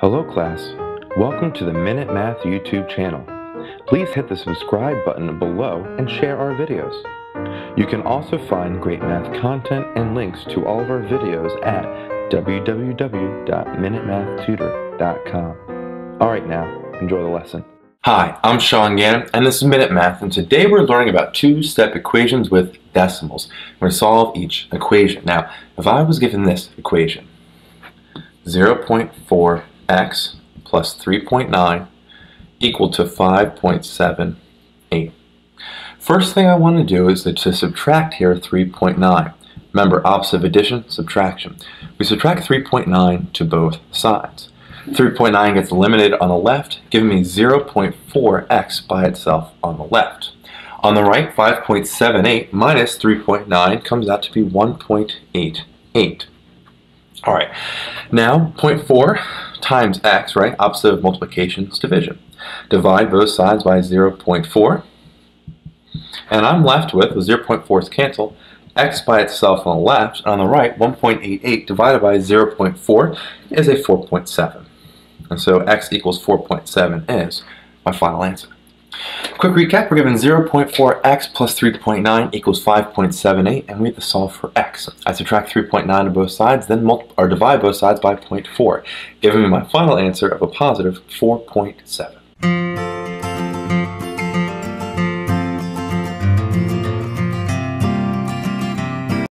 Hello class, welcome to the Minute Math YouTube channel. Please hit the subscribe button below and share our videos. You can also find great math content and links to all of our videos at www.MinuteMathTutor.com. Alright now, enjoy the lesson. Hi, I'm Sean Gannon and this is Minute Math, and today we're learning about two-step equations with decimals. We're going to solve each equation. Now, if I was given this equation, 0.4x plus 3.9 equal to 5.78. First thing I want to do is to subtract here 3.9. Remember, opposite of addition, subtraction. We subtract 3.9 to both sides. 3.9 gets eliminated on the left, giving me 0.4x by itself on the left. On the right, 5.78 minus 3.9 comes out to be 1.88. All right, now 0.4 times x, right? Opposite of multiplication is division. Divide both sides by 0.4, and I'm left with 0.4's cancel, x by itself on the left, and on the right, 1.88 divided by 0.4 is a 4.7. And so x equals 4.7 is my final answer. Quick recap, we're given 0.4x plus 3.9 equals 5.78, and we have to solve for x. I subtract 3.9 to both sides, then divide both sides by 0.4, giving me my final answer of a positive 4.7.